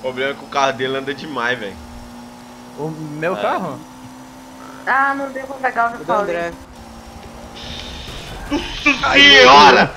O problema é que o carro dele anda demais, velho. O meu carro? Ah, não deu pra pegar o meu carro. Nossa senhora!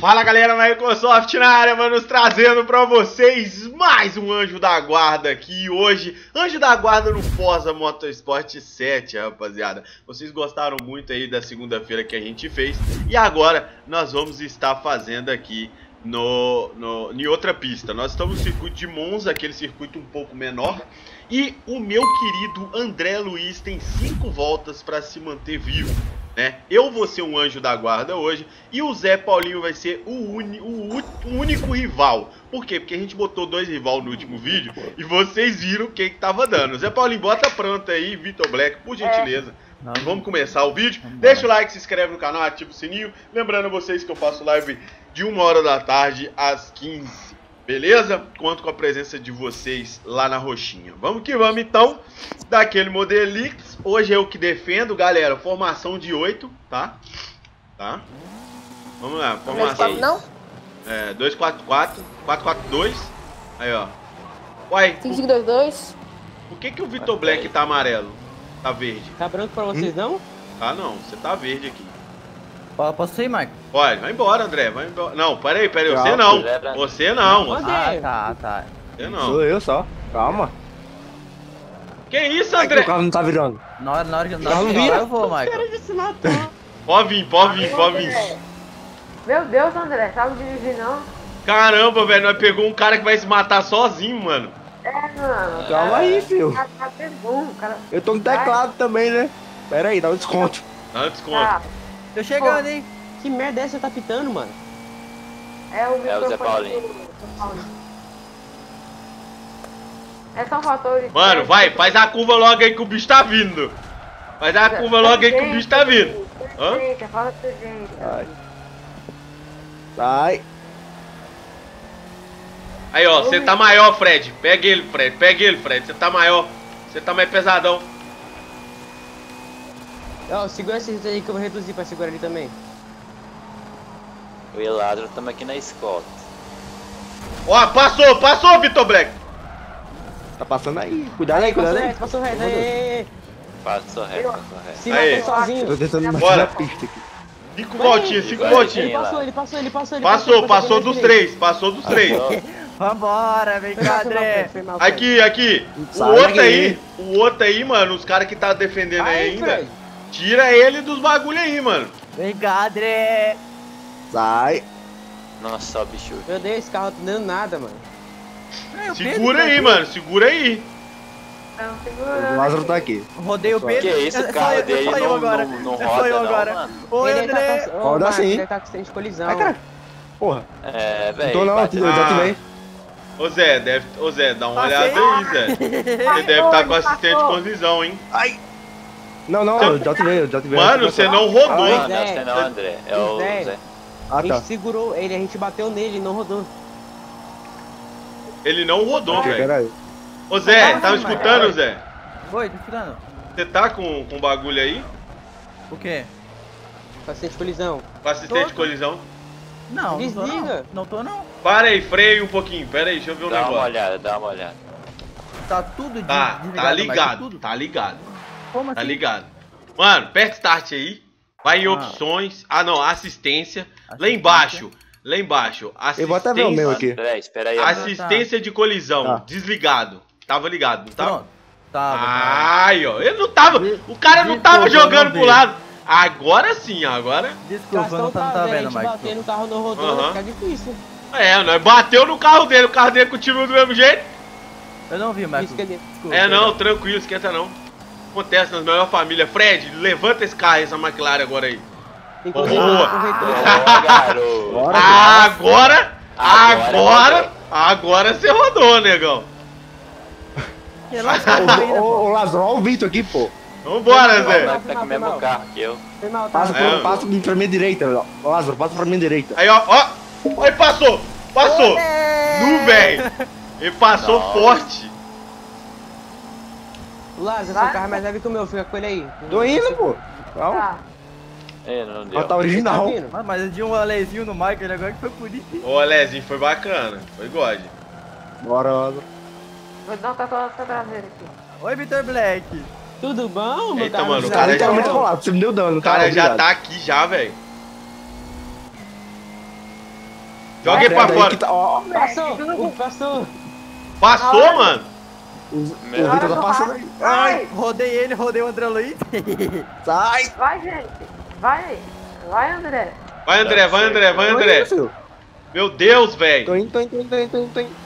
Fala galera, Microsoft na área, manos, trazendo pra vocês mais um Anjo da Guarda aqui hoje. Anjo da Guarda no Forza Motorsport 7, rapaziada. Vocês gostaram muito aí da segunda-feira que a gente fez. E agora nós vamos estar fazendo aqui em outra pista. Nós estamos no circuito de Monza, aquele circuito um pouco menor. E o meu querido André Luiz tem 5 voltas pra se manter vivo. Né? Eu vou ser um anjo da guarda hoje e o Zé Paulinho vai ser o único rival. Por quê? Porque a gente botou 2 rivais no último vídeo e vocês viram quem que tava dando. Zé Paulinho, bota pronto aí, Vitor Black, por gentileza. E vamos começar o vídeo. Deixa o like, se inscreve no canal, ativa o sininho. Lembrando vocês que eu faço live de 1h da tarde às 15h. Beleza? Conto com a presença de vocês lá na roxinha. Vamos que vamos, então, daquele Modelix. Hoje é eu que defendo, galera. Formação de 8, tá? Tá? Vamos lá, formação... Não? É, 244, 442. Aí, ó. Uai, 5522. Por que o Vitor Black tá amarelo? Tá verde. Tá branco pra vocês, não? Tá, não. Você tá verde aqui. Posso ir, Mike? Olha, vai embora, André, vai embora. Não, peraí, você não. Você não. Ah, tá. Você não. Sou eu só. Calma. Que isso, André? O carro não tá virando. Na hora eu vou, Mike. Pode vir. Meu Deus, André, sabe dirigir não? Caramba, velho, nós pegou um cara que vai se matar sozinho, mano. É, mano. Calma aí, filho. Eu tô no teclado também, né? Pera aí, dá um desconto. Tô chegando, hein? Que merda é essa? Tá pitando, mano? É o Zé Paulinho. É só um fator. Mano, vai, faz a curva logo aí que o bicho tá vindo. Faz a curva logo aí que o bicho tá vindo. Hã? Fala pro gente. Sai. Aí, ó, você tá maior, Fred. Pega ele, Fred. Você tá maior. Você tá mais pesadão. Ó, segura esse aí que eu vou reduzir pra segurar ele também. O Eladro, tamo aqui na escolta. Ó, passou, Vitor Black! Tá passando aí. Cuidado aí. Passou reto. Se matou sozinho. Tô tentando matar a pista aqui. 5 voltinhas. Ele passou dos 3. Vambora, vem cá, André. Aqui. O outro aí, mano, os caras que tá defendendo aí ainda. Tira ele dos bagulho aí, mano. Vem cá, André. Sai. Nossa, bicho. Meu Deus, esse carro não dando nada, mano. Segura aí, mano. Não, segura. O Lázaro tá aqui. Rodei o Pedro. Que isso, carro dele não roda, não. Oi, André. Roda sim. Ele tá com acidente de colisão. Ai, cara. Porra. É, velho. Tô na já. Ô, Zé, dá uma olhada aí, Zé. Você deve estar com acidente de colisão, hein. Ai. Não, eu já te vi. Mano, você não rodou. Não, André. É o Zé. A gente segurou ele, a gente bateu nele, não rodou. Ele não rodou, velho. Ô Zé, tá me escutando, Zé? Oi, tô escutando. Você tá com bagulho aí? O quê? Com assistente de colisão? Não, desliga. Não tô não. Para aí, freio um pouquinho, pera aí, deixa eu ver um negócio. Dá uma olhada. Tá tudo desligado. Tá ligado. Como tá ligado? Mano, aperta start aí. Vai em opções. Ah, não, assistência. Lá embaixo. Assistência. Eu vou até ver o meu aqui. Peraí, espera aí. Assistência de colisão. Tá. Desligado. Tava ligado, não tava? Tava. Ai, ó. Ele não tava. O cara não tava jogando pro lado. Agora sim, agora. Desculpa, não tá vendo mais. A gente bateu no carro do Rodolfo, vai ficar difícil. É, nós bateu no carro dele. O carro dele continua do mesmo jeito. Eu não vi, Marcos. É, não, tranquilo, esquenta não. Acontece nas melhores famílias. Fred, levanta esse carro, essa McLaren agora aí. Boa! Boa. Agora você rodou, negão. Ô, Lazarão, olha o Vitor aqui, pô. Vambora, Zé. Tá com o mesmo carro que eu. Passa pra minha direita, Lázaro, passa pra minha direita. Aí, ó. Aí passou. Nu, velho. Ele passou forte. Lázaro, seu carro é mais leve que o meu, fica com ele aí. Tô indo, pô. Calma. Tá. É, não deu. Mas tá original. Mas de um alezinho no Michael agora que foi bonito. O alezinho foi bacana. Foi God. Bora, Asa. Vou dar um tatuagem traseiro aqui. Oi, Vitor Black. Tudo bom? Eita, tá mano, o cara já... muito colado, você me deu dano. O cara já tá aqui já, velho. Joguei pra fora. Tá... Oh, passou, passou. Passou, ah, mano. O Vitor tá passando aí. Ai, rodei ele, rodei o André Luiz. Sai. Vai, gente. Vai, vai, André. Vai, André, vai, André, vai, André. Meu Deus, velho. Tô indo.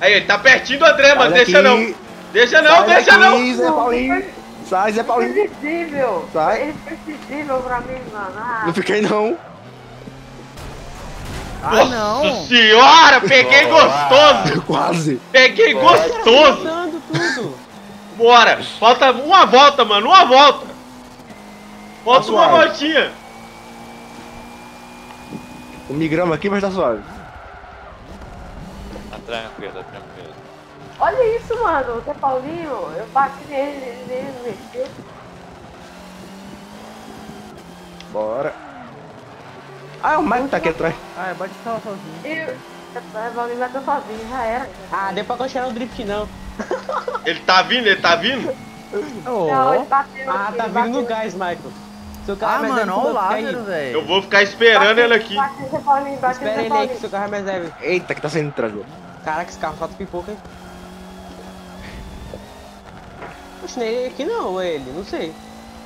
Aí, ele tá pertinho do André, mano. Deixa não. Deixa não, deixa não. Zé Paulinho. Sai, Zé Paulinho. Ele foi invisível. Ele foi invisível pra mim, mano. Não fiquei, não. Ah, não. Nossa senhora, peguei gostoso. Quase. Peguei gostoso. Bora. Falta uma volta, mano. Uma volta. Bota uma voltinha! O migrama aqui vai estar suave. Tá tranquilo, tá tranquilo. Olha isso, mano, o Zé Paulinho, eu bati nele, ele mexeu. Bora. Ah, o Mike tá aqui atrás. Ah, eu bati só sozinho. O Paulinho bateu sozinho, já era. Ah, deu pra continuar o drift não. Ele tá vindo, ele tá vindo? Oh. Não, ele bateu, ah, tá vindo no gás, Michael. Seu carro é mais leve, olha lá, velho. Eu vou ficar esperando ele aqui. Espera ele aí que seu carro é mais leve. Eita, que tá saindo atrás. Caraca, esse carro falta pipoca, hein? Poxa, não é aqui não, ou ele? Não sei.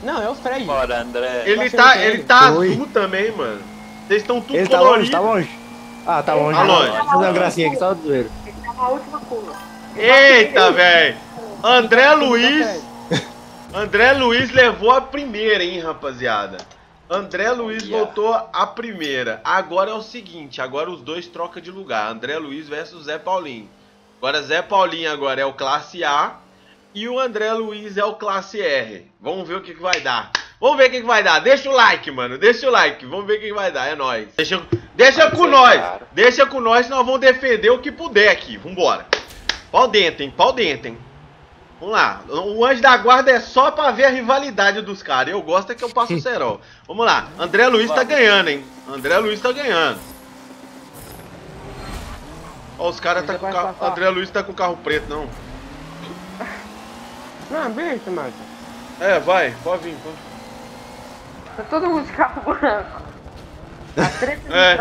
Não, é o Fred. Bora, André. Ele tá azul também, mano. Vocês estão tudo colorido. Ele coloridos. Tá longe, tá longe? Ah, tá longe. Tá longe. Vou fazer uma gracinha aqui, só do zoeiro. Ele tá na última curva. Eita, velho. André Luiz levou a primeira, hein, rapaziada. André Luiz voltou a primeira. Agora é o seguinte, agora os dois trocam de lugar. André Luiz versus Zé Paulinho. Agora Zé Paulinho agora é o classe A e o André Luiz é o classe R. Vamos ver o que que vai dar. Vamos ver o que que vai dar. Deixa o like, mano. Deixa o like. Vamos ver o que que vai dar. É nóis. Deixa com nós. Deixa com nós, nós vamos defender o que puder aqui. Vambora. Pau dentro, hein. Pau dentro, hein. Vamos lá, o anjo da guarda é só pra ver a rivalidade dos caras. Eu gosto é que eu passo o cerol. Vamos lá, André Luiz tá ganhando, hein? André Luiz tá ganhando. Ó, os caras tá com o carro. André Luiz tá com o carro preto, não. Não, bicho, mano. É, vai, pode vir, pode. Tá todo mundo de carro branco. É,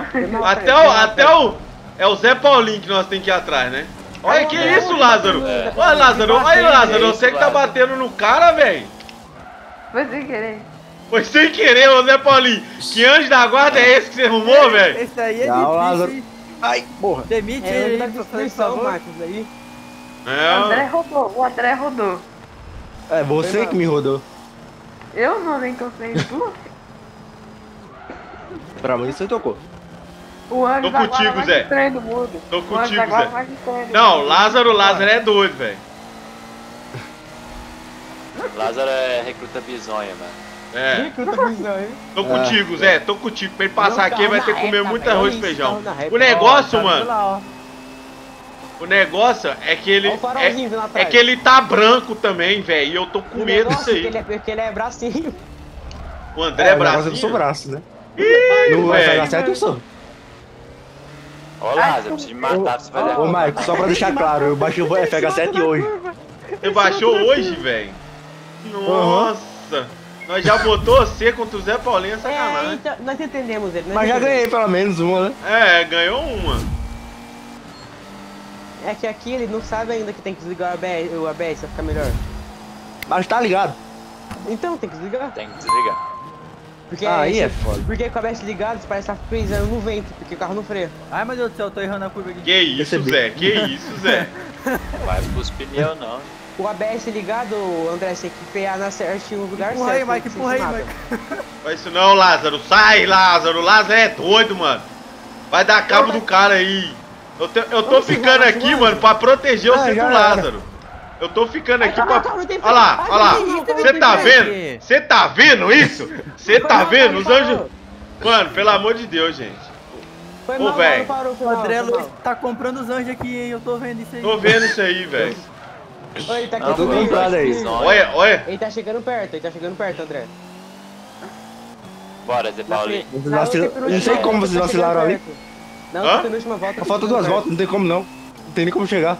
até o. É o Zé Paulinho que nós tem que ir atrás, né? Olha que isso, Lázaro! É. Olha, Lázaro! Olha, Lázaro! Eu sei que tá batendo no cara, velho! Foi sem querer! Foi sem querer, ô Zé Paulinho! Que anjo da guarda é esse que você arrumou, velho? Esse aí é difícil! Lázaro. Ai, porra! Demite ele da destruição, Marcos, aí! É. O André rodou! O André rodou! É, você que me rodou! Eu não, nem cansei em tu! Pra mim você tocou! O anjo tô contigo, Zé. Do mundo. Tô contigo, Zé. Não, Lázaro é doido, velho. Lázaro é recruta bizonha, mano. É. Recruta bizonha. Tô contigo, Zé. Tô contigo. Pra ele passar aqui, vai ter que comer muito arroz e feijão. O negócio, mano. O negócio é que ele. É que ele tá branco também, velho. E eu tô com medo disso aí. Porque ele é bracinho. O André é bracinho. Eu sou braço, né? Não vai dar certo, eu sou. Ô Lázaro, eu preciso me matar, você vai levar. Ô Mike, só pra deixar claro, eu baixei o FH7 hoje. Você baixou hoje, velho? Nossa! Nós já botou você contra o Zé Paulinho, sacanagem. Então, nós entendemos ele, né? Mas já ganhei pelo menos uma, né? É, ganhou uma. É que aqui ele não sabe ainda que tem que desligar o ABS pra ficar melhor. Mas tá ligado. Então, tem que desligar? Tem que desligar. Porque aí é foda. Porque com a ABS ligada, parece que tá frisando no vento, porque o carro não freia. Ai, meu Deus do céu, eu tô errando a curva aqui. Que isso, Zé? Que isso, Zé? Não vai pros pneus, não. O ABS ligado, André, você tem que frear na certinha no lugar certo. Empurra aí, Mike, empurra aí, Mike. Faz isso não, Lázaro. Sai, Lázaro. Lázaro é doido, mano. Vai dar cabo do cara aí. Eu tô ficando aqui, mano, pra proteger o centro Lázaro. Eu tô ficando aqui pra... Olha lá, olha lá. Você tá vendo? Você tá vendo isso? Você tá vendo? Os anjos... Mano, pelo amor de Deus, gente. Ô, velho. O André Luiz tá comprando os anjos aqui, hein? Eu tô vendo isso aí. Tô vendo isso aí, velho. Olha, ele tá chegando perto, André. Bora, Zé Paulinho. Não sei como vocês vacilaram ali. Não, penúltima volta. Falta duas voltas, não tem como não. Não tem nem como chegar.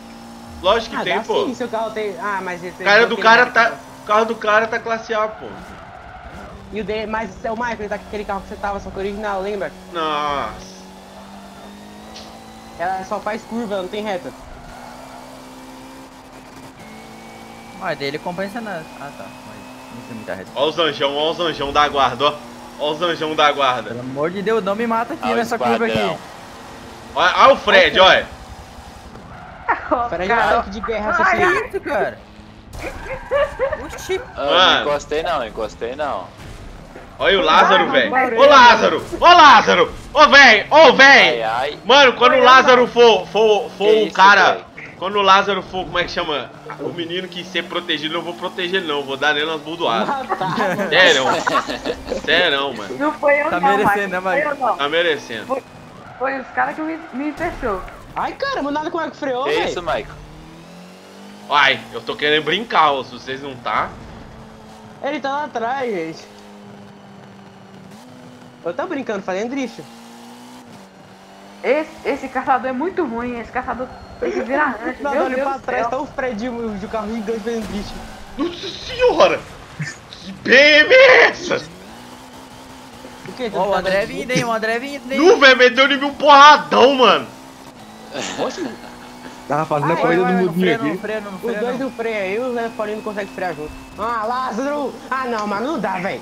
Lógico que tem, pô. Sim, seu carro tem... Ah, mas esse cara do cara tá... O carro do cara tá classe A, pô. E o dele, mas o seu Michael, ele tá com aquele carro que você tava, só que original, lembra? Nossa. Ela só faz curva, não tem reta. Ah, dele compensa nada. Ah, tá. Mas não tem muita reta. Ó os anjão da guarda, ó. Ó os anjão da guarda. Pelo amor de Deus, não me mata aqui nessa curva aqui. Olha o Fred, olha. Fred tanque de guerra, essa coisa. Olha isso, cara. Oxi. Ah, não encostei não, encostei não. Olha o Lázaro, velho. Ô Lázaro! Ô Lázaro! Ô velho! Ô velho! Mano, quando o Lázaro for o cara. Quando o Lázaro for, como é que chama? O menino que ser protegido, não vou proteger não, vou dar nele umas burdoadas. Sério? Sério, mano. Não foi eu não, mas tá merecendo. Foi os caras que me fechou. Ai, cara, nada como é que freou, velho. Que isso, Michael? Ai, eu tô querendo brincar, ó, se vocês não tá. Ele tá lá atrás, gente. Eu tô brincando, fazendo drift. Esse caçador é muito ruim, esse caçador tem que virar antes. Meu Deus do céu. Pra trás, tá o Fredinho de carro gigante fazendo drift. Nossa senhora! Que BM é essa? O que? Ó, o André vindo, hein, o André vindo, hein. Não, velho, meteu em mim um porradão, mano. Poxa. Tava fazendo a corrida do mudinho aqui. Os dois não freia aí, o Zé Paulinho não consegue frear junto. Ah, Lázaro! Ah não, mano, não dá, velho.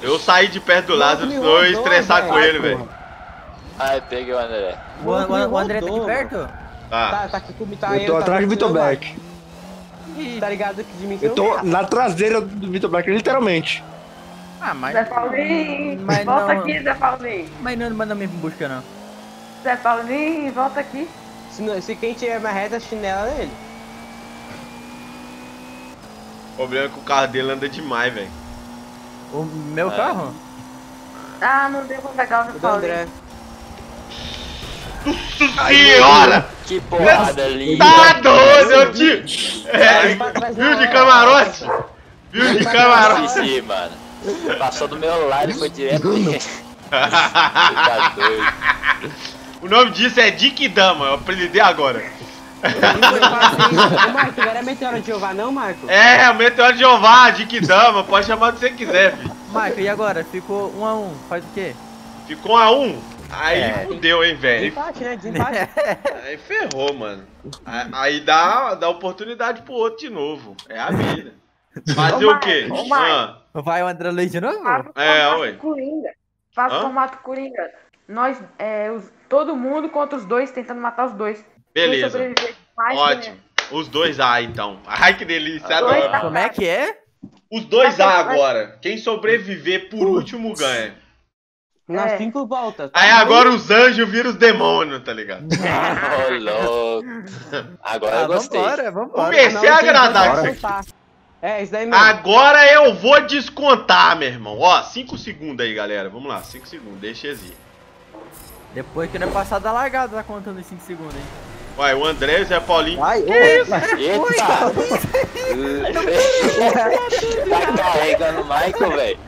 Eu saí de perto do Lázaro, senão eu ia estressar com ele, velho. Ah, peguei o André. O André tá aqui perto? Tá, tá aqui comigo. Eu tô atrás do Vitor Black. Tá ligado aqui de mim? Eu tô na traseira do Vitor Black, literalmente. Ah, mas... Zé Paulinho, volta aqui, Zé Paulinho. Mas não manda me buscar, não. Zé Paulinho, volta aqui. Se quem tiver mais reta, a chinela dele. O problema é que o carro dele anda demais, velho. O meu carro? Ah, não deu pra pegar o André. Nossa senhora! Que porrada linda! Tá doido, eu te... Viu de camarote? Viu de camarote? Sim, mano. Passou do meu lado e foi direto. Tá doido. O nome disso é Dikidama, eu aprendi agora. Ô, Marco, não era Meteoro de Jeová não, Marco? É, Meteoro de Jeová, Dikidama, pode chamar o que você quiser, filho. Marco, e agora? Ficou 1 a 1, faz o quê? Ficou 1 a 1? Aí fudeu, hein, velho. Desempate, né? Desempate. Aí ferrou, mano. Aí dá oportunidade pro outro de novo. É a vida. Fazer o quê? Vai o André Leite de novo? É, oi. Faz o formato Coringa. Nós, todo mundo contra os dois, tentando matar os dois. Beleza. Ótimo. Né? Os dois A, então. Ai, que delícia. Adoro. Como é que é? Os dois A agora. Quem sobreviver por último ganha. Nas 5 voltas. Aí agora os anjos viram os demônios, tá ligado? Ô, louco. Agora eu gostei. Vambora. Comecei a agradar com isso aqui. É, isso daí mesmo. Agora eu vou descontar, meu irmão. Ó, 5 segundos aí, galera. Vamos lá, 5 segundos. Deixa eles ir. Depois que não é passado da largada, tá contando os 5 segundos, hein? Uai, o André e o Zé Paulinho. Ai, que isso? Tá carregando o Michael, velho.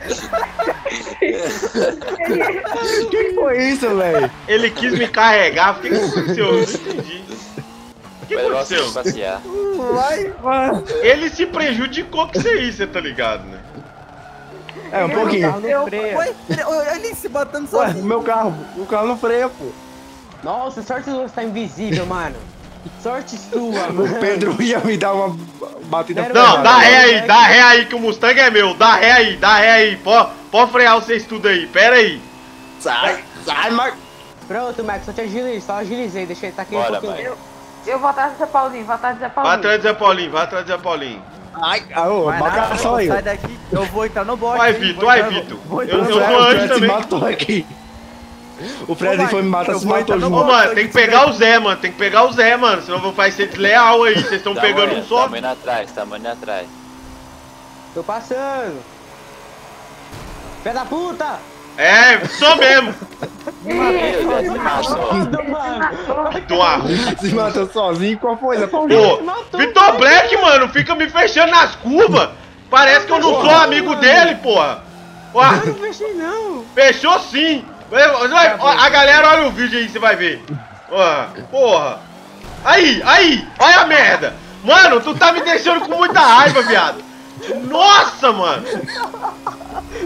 Que foi isso, velho? Ele quis me carregar, por que aconteceu? Eu não entendi. O que aconteceu? Uai, mano. Ele se prejudicou que você isso, tá ligado, né? É, um pouquinho. Olha ele se batendo sozinho. O carro não freia, pô. Nossa, sorte sua que tá invisível, mano. Sorte sua, mano. O Pedro ia me dar uma batida. Não, dá ré aí, dá ré aí, que o Mustang é meu. Dá ré aí, dá ré aí. Pode frear vocês tudo aí, pera aí. Sai, Marco. Pronto, Max, só te agilizei, deixa ele tá aqui um pouquinho. Eu vou atrás do Zé Paulinho, Vai atrás do Zé Paulinho, Ai, bagaçou aí. Sai daqui, eu vou entrar no box. Vai, Vitor, Eu tô antes também. Matou aqui. O Fred foi me matar, se matou junto. Ô, mano, tem que pegar o Zé, mano. Senão eu vou fazer desleal aí. Vocês estão pegando um só. Tá indo atrás. Tô passando. Pé da puta! É, sou mesmo. Se matou sozinho, qual foi? Pô, Vitor Black, mano, fica me fechando nas curvas. Parece que eu não sou amigo dele, porra. Uau, não fechei não. Fechou sim. A galera olha o vídeo aí, você vai ver. Uau, porra. Aí, olha a merda. Mano, tu tá me deixando com muita raiva, viado. Nossa, mano.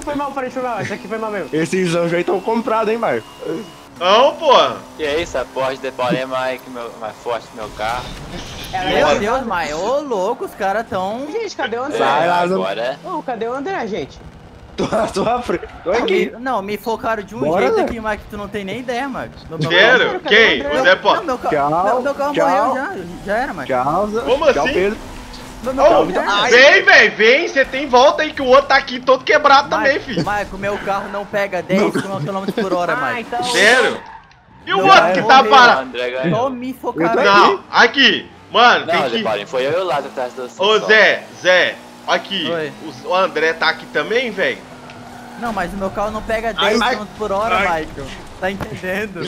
Foi mal, parei, esse aqui foi mal mesmo. Esses anjos aí tão comprados, hein, Marco? Não, porra. Que é isso, a Porsche de Polé mais forte que meu carro. Meu Deus, mas ô louco, os caras tão... Gente, cadê o André? Agora. Ô, cadê o André, gente? Tô na sua frente, tô aqui. Não, me focaram de um jeito aqui, Mike, que tu não tem nem ideia, Mike. Sério? Quem? O André Porsche. Meu carro morreu já era, Mike. Como assim? Vem, velho, vem, você tem volta aí que o outro tá aqui todo quebrado também, filho. Maico, meu carro não pega 10 km por hora, Maico. Sério? E o outro que tá parado? Só me focar. Não, aqui, mano, tem que... Foi eu e o lado atrás do... Ô, Zé, aqui, o André tá aqui também, velho? Não, mas o meu carro não pega 10 km por hora, Maico. Tá entendendo?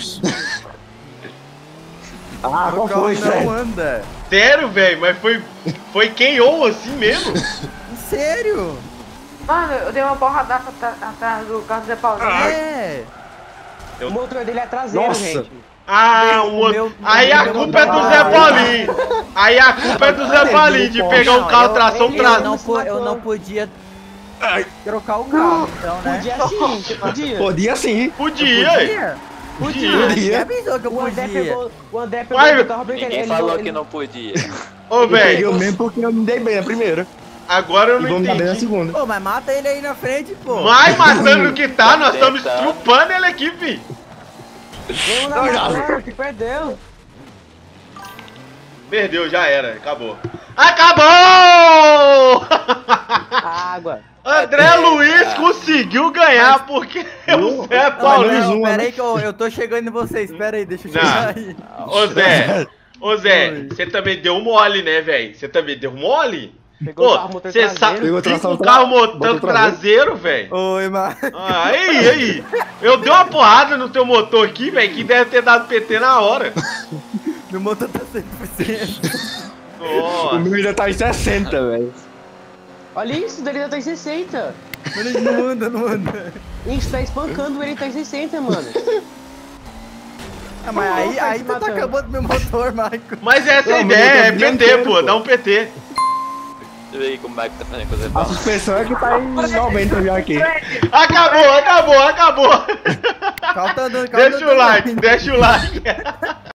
Ah, qual foi, não anda. Sério, velho, mas foi KO assim mesmo? Sério? Mano, eu dei uma porradaça atrás do carro do Zé Paulo. É. O motor dele é traseiro, nossa, gente. Ah, o outro. Aí a culpa é do Zé Paulinho. Aí a culpa é do Zé Paulinho de pegar um carro tração traseiro. Eu não podia trocar o carro, então, né? Podia sim, podia. Podia sim. Podia. Podia. O André pegou o carro porque ninguém ele falou que não podia. Ô, velho. Eu mesmo porque eu me dei bem na primeira. Agora eu não entendi. Bem na segunda. Pô, mas mata ele aí na frente, pô. Vai matando o que tá, nós estamos estrupando ele aqui, fi. Vamos na mão, que perdeu. Perdeu, já era, acabou. Acabou! Água. André Luiz conseguiu ganhar, mas... porque o Zé Paulinho... Pera aí que eu tô chegando em vocês, pera aí, deixa eu chegar aí. Ô Zé, você também deu mole, né, velho? Você também deu mole? Pegou o carro motor traseiro. Pegou o carro motor traseiro, velho. Oi, mano. Aí. Eu dei uma porrada no teu motor aqui, velho, que deve ter dado PT na hora. Meu motor tá 100%. Nossa. O meu ainda tá em 60%, velho. Olha isso, ele ainda tá em 60. Ele não anda. Gente, tá espancando, ele tá em 60, mano. Ah, mas aí tu tá acabando meu motor, Maico. Mas essa é a ideia, é PT, pô, dá um PT. Deixa eu ver como é que tá fazendo coisa. A suspensão é que tá em 90 já aqui. Acabou. Deixa o like,